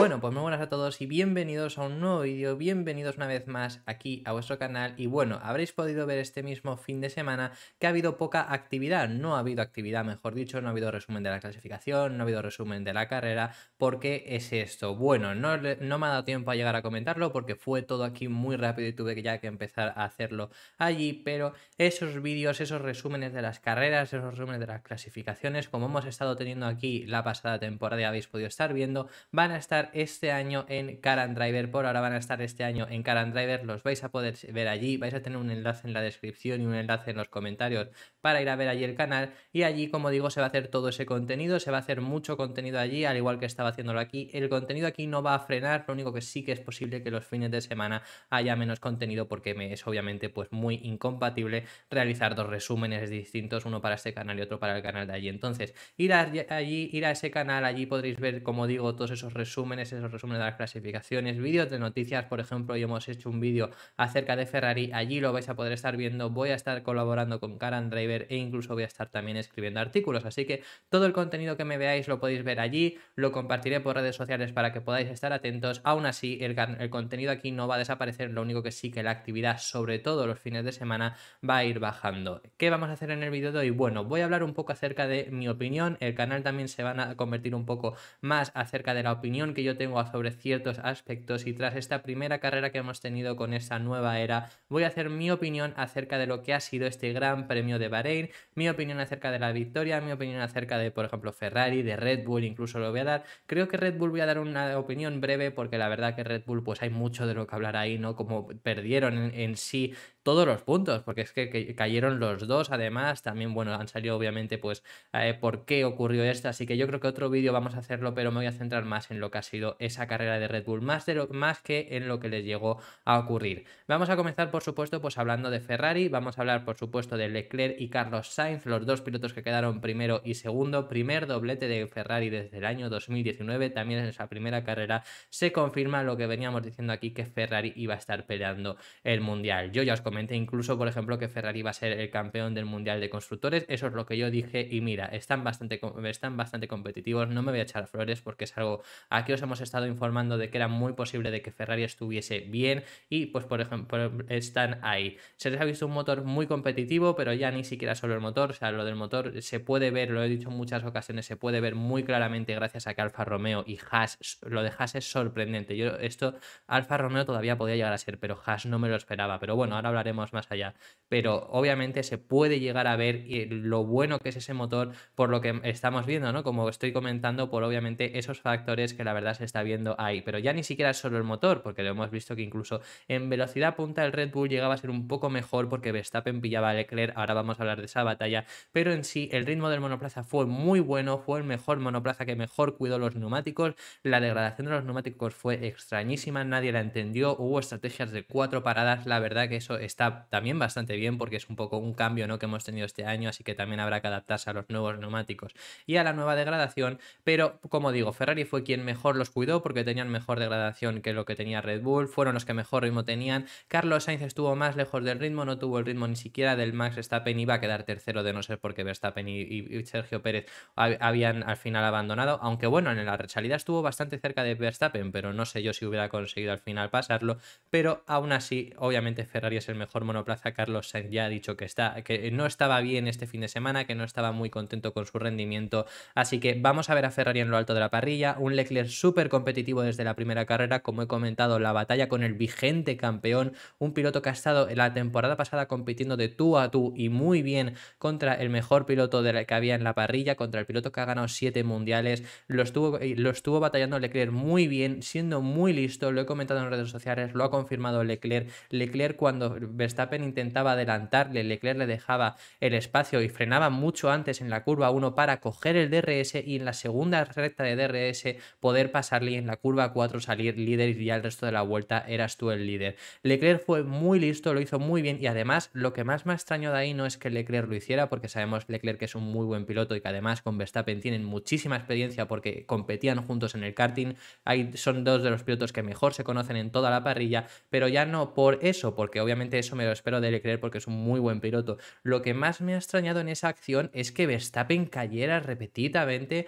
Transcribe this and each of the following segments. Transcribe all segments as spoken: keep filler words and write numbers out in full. Bueno, pues muy buenas a todos y bienvenidos a un nuevo vídeo, bienvenidos una vez más aquí a vuestro canal. Y bueno, habréis podido ver este mismo fin de semana que ha habido poca actividad, no ha habido actividad, mejor dicho, no ha habido resumen de la clasificación, no ha habido resumen de la carrera. ¿Por qué es esto? Bueno, no, no me ha dado tiempo a llegar a comentarlo porque fue todo aquí muy rápido y tuve que ya que empezar a hacerlo allí, pero esos vídeos, esos resúmenes de las carreras, esos resúmenes de las clasificaciones, como hemos estado teniendo aquí la pasada temporada y habéis podido estar viendo, van a estar este año en Car and Driver. Por ahora van a estar este año en Car and Driver, los vais a poder ver allí, vais a tener un enlace en la descripción y un enlace en los comentarios para ir a ver allí el canal, y allí, como digo, se va a hacer todo ese contenido, se va a hacer mucho contenido allí, al igual que estaba haciéndolo aquí. El contenido aquí no va a frenar, lo único que sí que es posible que los fines de semana haya menos contenido porque me es obviamente pues muy incompatible realizar dos resúmenes distintos, uno para este canal y otro para el canal de allí. Entonces, ir a, allí, ir a ese canal, allí podréis ver, como digo, todos esos resúmenes, esos resúmenes de las clasificaciones, vídeos de noticias. Por ejemplo, hoy hemos hecho un vídeo acerca de Ferrari, allí lo vais a poder estar viendo, voy a estar colaborando con Car and Driver e incluso voy a estar también escribiendo artículos, así que todo el contenido que me veáis lo podéis ver allí, lo compartiré por redes sociales para que podáis estar atentos. Aún así, el, el contenido aquí no va a desaparecer, lo único que sí que la actividad, sobre todo los fines de semana, va a ir bajando. ¿Qué vamos a hacer en el vídeo de hoy? Bueno, voy a hablar un poco acerca de mi opinión, el canal también se van a convertir un poco más acerca de la opinión que yo tengo sobre ciertos aspectos, y tras esta primera carrera que hemos tenido con esta nueva era, voy a hacer mi opinión acerca de lo que ha sido este Gran Premio de Bahrein, mi opinión acerca de la victoria, mi opinión acerca de, por ejemplo, Ferrari, de Red Bull, incluso lo voy a dar. Creo que Red Bull voy a dar una opinión breve porque la verdad que Red Bull pues hay mucho de lo que hablar ahí, ¿no? Como perdieron en, en sí todos los puntos, porque es que, que cayeron los dos, además, también, bueno, han salido obviamente pues eh, por qué ocurrió esto, así que yo creo que otro vídeo vamos a hacerlo, pero me voy a centrar más en lo que ha sido esa carrera de Red Bull, más, de lo, más que en lo que les llegó a ocurrir. Vamos a comenzar, por supuesto, pues hablando de Ferrari, vamos a hablar, por supuesto, de Leclerc y Carlos Sainz, los dos pilotos que quedaron primero y segundo, primer doblete de Ferrari desde el año dos mil diecinueve, también en esa primera carrera se confirma lo que veníamos diciendo aquí, que Ferrari iba a estar peleando el Mundial. Yo ya os comenté incluso, por ejemplo, que Ferrari va a ser el campeón del Mundial de Constructores, eso es lo que yo dije, y mira, están bastante, están bastante competitivos, no me voy a echar flores porque es algo, aquí os hemos estado informando de que era muy posible de que Ferrari estuviese bien, y pues por ejemplo están ahí. Se les ha visto un motor muy competitivo, pero ya ni siquiera solo el motor, o sea, lo del motor se puede ver, lo he dicho en muchas ocasiones, se puede ver muy claramente gracias a que Alfa Romeo y Haas, lo de Haas es sorprendente, yo esto, Alfa Romeo todavía podía llegar a ser, pero Haas no me lo esperaba, pero bueno, ahora hablaremos más allá, pero obviamente se puede llegar a ver lo bueno que es ese motor por lo que estamos viendo, ¿no? Como estoy comentando, por obviamente esos factores que la verdad se está viendo ahí, pero ya ni siquiera es solo el motor, porque lo hemos visto que incluso en velocidad punta el Red Bull llegaba a ser un poco mejor porque Verstappen pillaba a Leclerc, ahora vamos a hablar de esa batalla, pero en sí el ritmo del monoplaza fue muy bueno, fue el mejor monoplaza que mejor cuidó los neumáticos, la degradación de los neumáticos fue extrañísima, nadie la entendió, hubo estrategias de cuatro paradas, la verdad que eso está también bastante bien porque es un poco un cambio, ¿no?, que hemos tenido este año, así que también habrá que adaptarse a los nuevos neumáticos y a la nueva degradación, pero como digo, Ferrari fue quien mejor los cuidó porque tenían mejor degradación que lo que tenía Red Bull, fueron los que mejor ritmo tenían. Carlos Sainz estuvo más lejos del ritmo, no tuvo el ritmo ni siquiera del Max Verstappen, iba a quedar tercero de no ser porque Verstappen y, y Sergio Pérez habían al final abandonado, aunque bueno, en la salida estuvo bastante cerca de Verstappen, pero no sé yo si hubiera conseguido al final pasarlo, pero aún así, obviamente Ferrari es el mejor monoplaza. Carlos Sainz ya ha dicho que, está, que no estaba bien este fin de semana, que no estaba muy contento con su rendimiento, así que vamos a ver a Ferrari en lo alto de la parrilla, un Leclerc súper competitivo desde la primera carrera, como he comentado, la batalla con el vigente campeón, un piloto que ha estado la temporada pasada compitiendo de tú a tú y muy bien contra el mejor piloto de la que había en la parrilla, contra el piloto que ha ganado siete mundiales, lo estuvo, lo estuvo batallando Leclerc muy bien, siendo muy listo, lo he comentado en redes sociales, lo ha confirmado Leclerc, Leclerc cuando Verstappen intentaba adelantarle, Leclerc le dejaba el espacio y frenaba mucho antes en la curva uno para coger el D R S y en la segunda recta de D R S poder pasarle y en la curva cuatro salir líder y ya el resto de la vuelta eras tú el líder. Leclerc fue muy listo, lo hizo muy bien y además lo que más me extrañó de ahí no es que Leclerc lo hiciera, porque sabemos Leclerc que es un muy buen piloto y que además con Verstappen tienen muchísima experiencia porque competían juntos en el karting. Hay, son dos de los pilotos que mejor se conocen en toda la parrilla, pero ya no por eso, porque obviamente eso me lo espero de Leclerc porque es un muy buen piloto. Lo que más me ha extrañado en esa acción es que Verstappen cayera repetidamente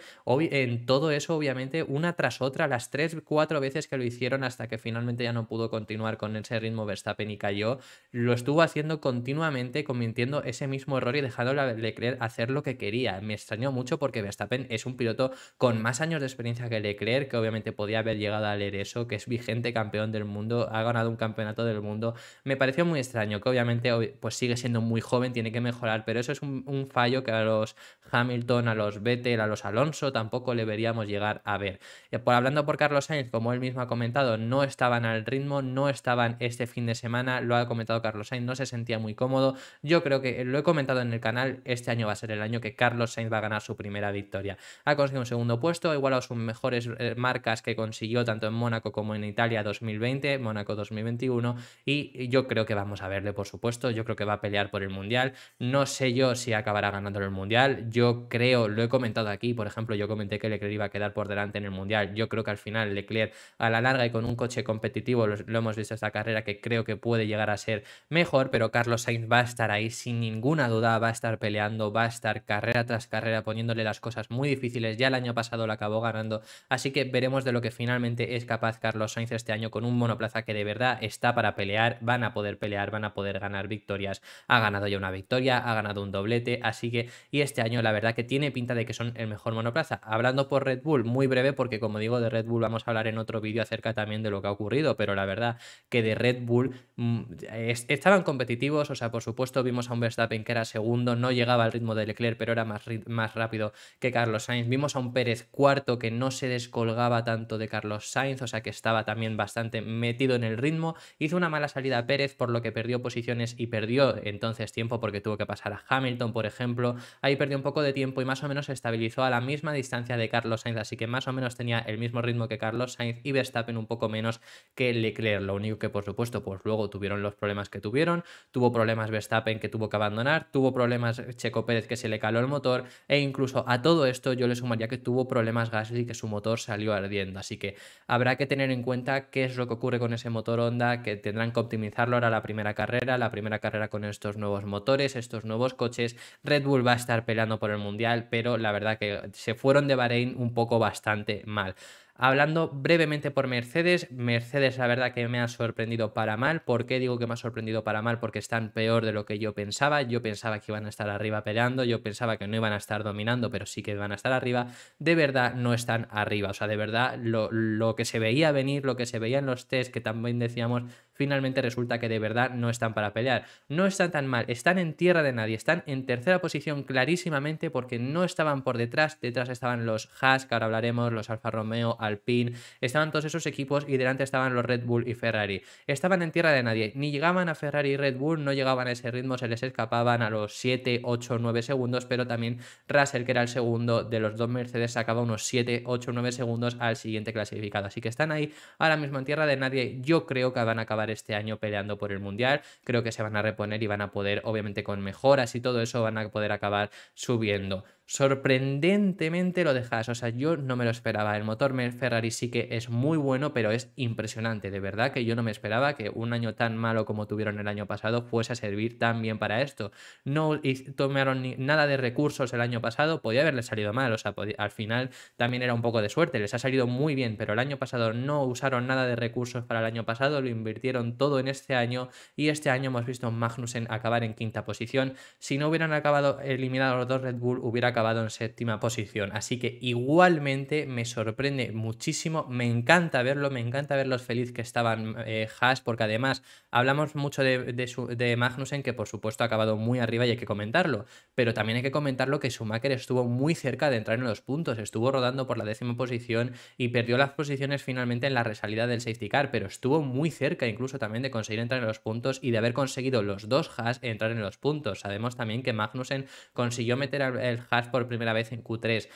en todo eso, obviamente una tras otra, las tres, cuatro veces que lo hicieron hasta que finalmente ya no pudo continuar con ese ritmo Verstappen y cayó. Lo estuvo haciendo continuamente, cometiendo ese mismo error y dejando a Leclerc hacer lo que quería. Me extrañó mucho porque Verstappen es un piloto con más años de experiencia que Leclerc, que obviamente podía haber llegado a leer eso, que es vigente campeón del mundo, ha ganado un campeonato del mundo. Me pareció muy extraño, que obviamente pues sigue siendo muy joven, tiene que mejorar, pero eso es un, un fallo que a los Hamilton, a los Vettel, a los Alonso tampoco le veríamos llegar a ver. Por, hablando por Carlos Sainz, como él mismo ha comentado, no estaban al ritmo, no estaban este fin de semana, lo ha comentado Carlos Sainz, no se sentía muy cómodo. Yo creo que lo he comentado en el canal, este año va a ser el año que Carlos Sainz va a ganar su primera victoria. Ha conseguido un segundo puesto, ha igualado sus mejores marcas que consiguió tanto en Mónaco como en Italia dos mil veinte, Mónaco dos mil veintiuno, y yo creo que vamos a verle, por supuesto. Yo creo que va a pelear por el Mundial. No sé yo si acabará ganando el Mundial. Yo creo, lo he comentado aquí, por ejemplo, yo comenté que Leclerc iba a quedar por delante en el Mundial. Yo creo que al final Leclerc a la larga y con un coche competitivo, lo, lo hemos visto esta carrera, que creo que puede llegar a ser mejor, pero Carlos Sainz va a estar ahí sin ninguna duda, va a estar peleando, va a estar carrera tras carrera poniéndole las cosas muy difíciles. Ya el año pasado lo acabó ganando, así que veremos de lo que finalmente es capaz Carlos Sainz este año con un monoplaza que de verdad está para pelear. Van a poder pelear, van a poder ganar victorias. Ha ganado ya una victoria, ha ganado un doblete, así que, y este año la verdad que tiene pinta de que son el mejor monoplaza. Hablando por Red Bull, muy breve, porque como digo, de Red Bull vamos a hablar en otro vídeo acerca también de lo que ha ocurrido, pero la verdad que de Red Bull es, estaban competitivos. O sea, por supuesto vimos a un Verstappen que era segundo, no llegaba al ritmo de Leclerc, pero era más, más rápido que Carlos Sainz. Vimos a un Pérez cuarto que no se descolgaba tanto de Carlos Sainz, o sea que estaba también bastante metido en el ritmo. Hizo una mala salida a Pérez, por lo que perdió posiciones y perdió entonces tiempo porque tuvo que pasar a Hamilton, por ejemplo. Ahí perdió un poco de tiempo y más o menos se estabilizó a la misma distancia de Carlos Sainz, así que más o menos tenía el mismo ritmo que Carlos Sainz y Verstappen un poco menos que Leclerc. Lo único que, por supuesto, pues luego tuvieron los problemas que tuvieron. Tuvo problemas Verstappen, que tuvo que abandonar, tuvo problemas Checo Pérez, que se le caló el motor, e incluso a todo esto yo le sumaría que tuvo problemas Gasly, que su motor salió ardiendo. Así que habrá que tener en cuenta qué es lo que ocurre con ese motor Honda, que tendrán que optimizarlo ahora la primera carrera, la primera carrera con estos nuevos motores, estos nuevos coches. Red Bull va a estar peleando por el Mundial, pero la verdad que se fueron de Bahrein un poco bastante mal. Hablando brevemente por Mercedes, Mercedes la verdad que me ha sorprendido para mal. ¿Por qué digo que me ha sorprendido para mal? Porque están peor de lo que yo pensaba. Yo pensaba que iban a estar arriba peleando, yo pensaba que no iban a estar dominando, pero sí que van a estar arriba. De verdad no están arriba, o sea, de verdad lo, lo que se veía venir, lo que se veía en los test, que también decíamos, finalmente resulta que de verdad no están para pelear. No están tan mal, están en tierra de nadie, están en tercera posición clarísimamente porque no estaban por detrás. Detrás estaban los Haas, que ahora hablaremos, los Alfa Romeo, Alpine, estaban todos esos equipos, y delante estaban los Red Bull y Ferrari. Estaban en tierra de nadie, ni llegaban a Ferrari y Red Bull, no llegaban a ese ritmo, se les escapaban a los siete, ocho, nueve segundos, pero también Russell, que era el segundo de los dos Mercedes, sacaba unos siete, ocho, nueve segundos al siguiente clasificado. Así que están ahí ahora mismo en tierra de nadie. Yo creo que van a acabar este año peleando por el Mundial, creo que se van a reponer y van a poder, obviamente con mejoras y todo eso, van a poder acabar subiendo. Sorprendentemente lo dejas, o sea, yo no me lo esperaba. El motor Ferrari sí que es muy bueno, pero es impresionante, de verdad que yo no me esperaba que un año tan malo como tuvieron el año pasado fuese a servir tan bien para esto. No tomaron ni nada de recursos el año pasado, podía haberles salido mal, o sea, al final también era un poco de suerte, les ha salido muy bien, pero el año pasado no usaron nada de recursos para el año pasado, lo invirtieron todo en este año, y este año hemos visto a Magnussen acabar en quinta posición. Si no hubieran acabado eliminados los dos Red Bull, hubiera acabado en séptima posición. Así que igualmente me sorprende muchísimo, me encanta verlo, me encanta verlos feliz que estaban eh, Haas, porque además hablamos mucho de, de, su, de Magnussen, que por supuesto ha acabado muy arriba y hay que comentarlo, pero también hay que comentarlo que Schumacher estuvo muy cerca de entrar en los puntos, estuvo rodando por la décima posición y perdió las posiciones finalmente en la resalida del safety car, pero estuvo muy cerca incluso también de conseguir entrar en los puntos y de haber conseguido los dos Haas entrar en los puntos. Sabemos también que Magnussen consiguió meter al, el Haas por primera vez en Q tres.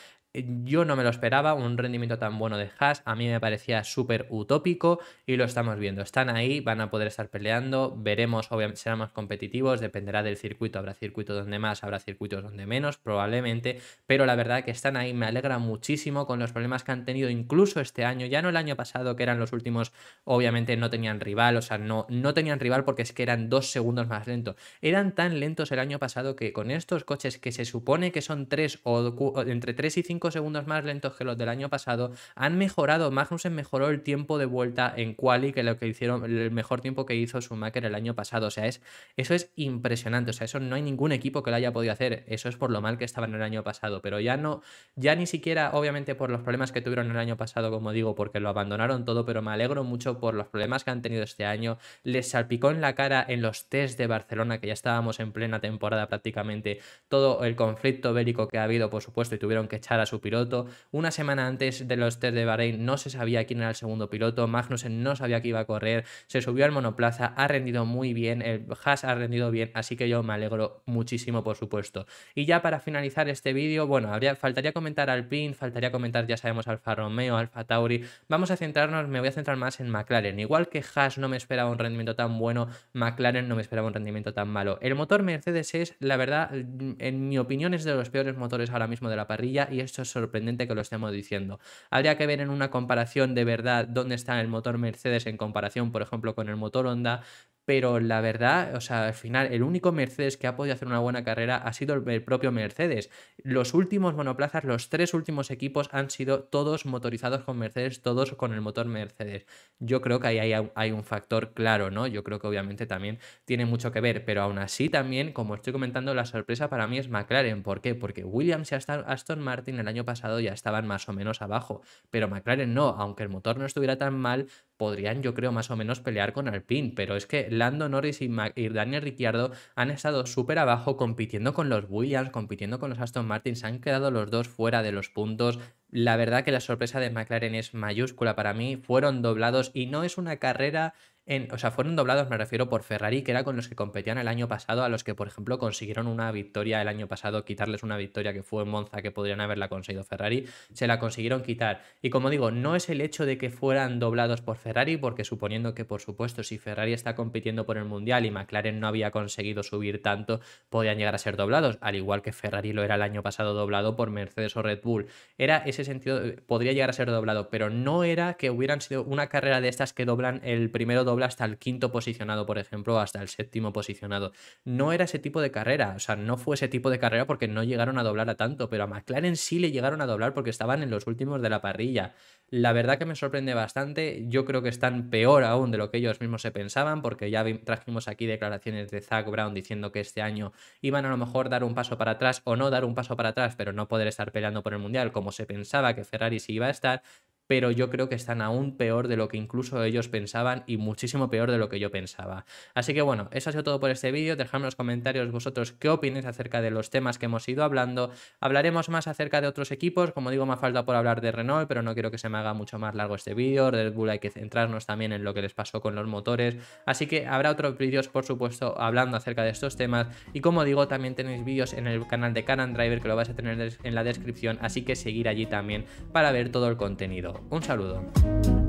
yo no me lo esperaba, un rendimiento tan bueno de Haas, a mí me parecía súper utópico y lo estamos viendo. Están ahí, van a poder estar peleando, veremos, obviamente serán más competitivos, dependerá del circuito, habrá circuitos donde más, habrá circuitos donde menos, probablemente, pero la verdad que están ahí, me alegra muchísimo con los problemas que han tenido incluso este año, ya no el año pasado que eran los últimos, obviamente no tenían rival, o sea, no, no tenían rival porque es que eran dos segundos más lentos, eran tan lentos el año pasado que con estos coches que se supone que son tres o entre tres y cinco segundos más lentos que los del año pasado han mejorado. Magnussen mejoró el tiempo de vuelta en quali que lo que hicieron, el mejor tiempo que hizo Schumacher el año pasado, o sea, es, eso es impresionante, o sea, eso no hay ningún equipo que lo haya podido hacer, eso es por lo mal que estaban el año pasado, pero ya no, ya ni siquiera obviamente por los problemas que tuvieron el año pasado, como digo, porque lo abandonaron todo, pero me alegro mucho por los problemas que han tenido este año, les salpicó en la cara en los test de Barcelona, que ya estábamos en plena temporada prácticamente, todo el conflicto bélico que ha habido, por supuesto, y tuvieron que echar a su piloto. Una semana antes de los test de Bahrein no se sabía quién era el segundo piloto, Magnussen no sabía que iba a correr, se subió al monoplaza, ha rendido muy bien, el Haas ha rendido bien, así que yo me alegro muchísimo, por supuesto. Y ya para finalizar este vídeo, bueno, habría, faltaría comentar Alpine, faltaría comentar, ya sabemos, Alfa Romeo, AlphaTauri, vamos a centrarnos, me voy a centrar más en McLaren. Igual que Haas no me esperaba un rendimiento tan bueno, McLaren no me esperaba un rendimiento tan malo. El motor Mercedes es, la verdad, en mi opinión, es de los peores motores ahora mismo de la parrilla, y esto es sorprendente que lo estemos diciendo. Habría que ver en una comparación de verdad dónde está el motor Mercedes en comparación, por ejemplo, con el motor Honda. Pero la verdad, o sea, al final, el único Mercedes que ha podido hacer una buena carrera ha sido el, el propio Mercedes. Los últimos monoplazas, los tres últimos equipos han sido todos motorizados con Mercedes, todos con el motor Mercedes. Yo creo que ahí hay, hay un factor claro, ¿no? Yo creo que obviamente también tiene mucho que ver, pero aún así también, como estoy comentando, la sorpresa para mí es McLaren. ¿Por qué? Porque Williams y Aston Martin el año pasado ya estaban más o menos abajo, pero McLaren no, aunque el motor no estuviera tan mal, podrían, yo creo, más o menos pelear con Alpine, pero es que Lando Norris y, y Daniel Ricciardo han estado súper abajo compitiendo con los Williams, compitiendo con los Aston Martin, se han quedado los dos fuera de los puntos. La verdad que la sorpresa de McLaren es mayúscula para mí, fueron doblados y no es una carrera... En, o sea, fueron doblados, me refiero, por Ferrari, que era con los que competían el año pasado, a los que, por ejemplo, consiguieron una victoria el año pasado, quitarles una victoria que fue en Monza, que podrían haberla conseguido Ferrari, se la consiguieron quitar. Y como digo, no es el hecho de que fueran doblados por Ferrari, porque suponiendo que, por supuesto, si Ferrari está compitiendo por el Mundial y McLaren no había conseguido subir tanto, podían llegar a ser doblados, al igual que Ferrari lo era el año pasado doblado por Mercedes o Red Bull. Era ese sentido, podría llegar a ser doblado, pero no era que hubieran sido una carrera de estas que doblan el primero doblado hasta el quinto posicionado, por ejemplo, hasta el séptimo posicionado. No era ese tipo de carrera, o sea, no fue ese tipo de carrera porque no llegaron a doblar a tanto, pero a McLaren sí le llegaron a doblar porque estaban en los últimos de la parrilla. La verdad que me sorprende bastante, yo creo que están peor aún de lo que ellos mismos se pensaban, porque ya trajimos aquí declaraciones de Zak Brown diciendo que este año iban a lo mejor dar un paso para atrás o no dar un paso para atrás, pero no poder estar peleando por el Mundial como se pensaba que Ferrari sí iba a estar. Pero yo creo que están aún peor de lo que incluso ellos pensaban y muchísimo peor de lo que yo pensaba. Así que bueno, eso ha sido todo por este vídeo. Dejadme en los comentarios vosotros qué opináis acerca de los temas que hemos ido hablando. Hablaremos más acerca de otros equipos. Como digo, me ha faltado por hablar de Renault, pero no quiero que se me haga mucho más largo este vídeo. Red Bull hay que centrarnos también en lo que les pasó con los motores. Así que habrá otros vídeos, por supuesto, hablando acerca de estos temas. Y como digo, también tenéis vídeos en el canal de Car and Driver, que lo vais a tener en la descripción. Así que seguir allí también para ver todo el contenido. Un saludo.